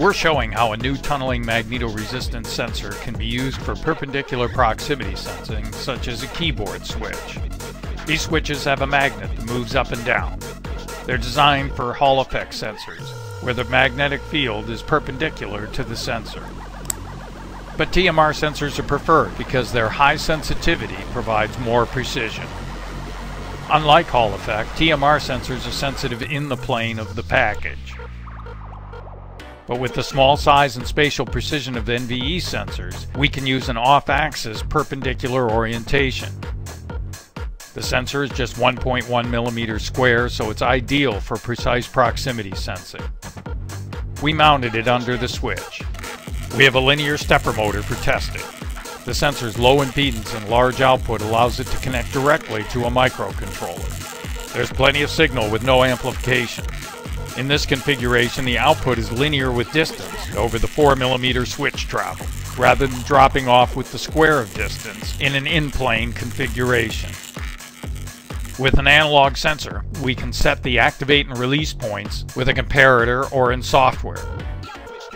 We're showing how a new tunneling magnetoresistance sensor can be used for perpendicular proximity sensing, such as a keyboard switch. These switches have a magnet that moves up and down. They're designed for Hall effect sensors, where the magnetic field is perpendicular to the sensor. But TMR sensors are preferred because their high sensitivity provides more precision. Unlike Hall effect, TMR sensors are sensitive in the plane of the package. But with the small size and spatial precision of NVE sensors, we can use an off-axis perpendicular orientation. The sensor is just 1.1 millimeters square, so it's ideal for precise proximity sensing. We mounted it under the switch. We have a linear stepper motor for testing. The sensor's low impedance and large output allows it to connect directly to a microcontroller. There's plenty of signal with no amplification. In this configuration, the output is linear with distance over the 4 mm switch travel, rather than dropping off with the square of distance in an in-plane configuration. With an analog sensor, we can set the activate and release points with a comparator or in software.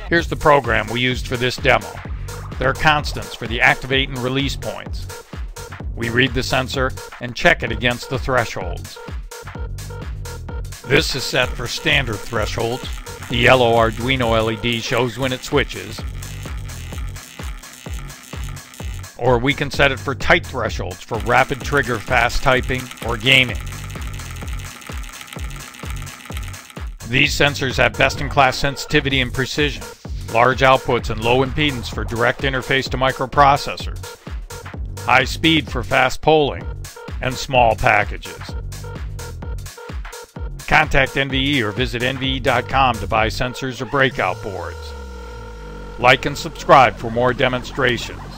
Here's the program we used for this demo. There are constants for the activate and release points. We read the sensor and check it against the thresholds. This is set for standard thresholds. The yellow Arduino LED shows when it switches. Or we can set it for tight thresholds for rapid trigger, fast typing, or gaming. These sensors have best-in-class sensitivity and precision, large outputs and low impedance for direct interface to microprocessors, high speed for fast polling, and small packages. Contact NVE or visit nve.com to buy sensors or breakout boards. Like and subscribe for more demonstrations.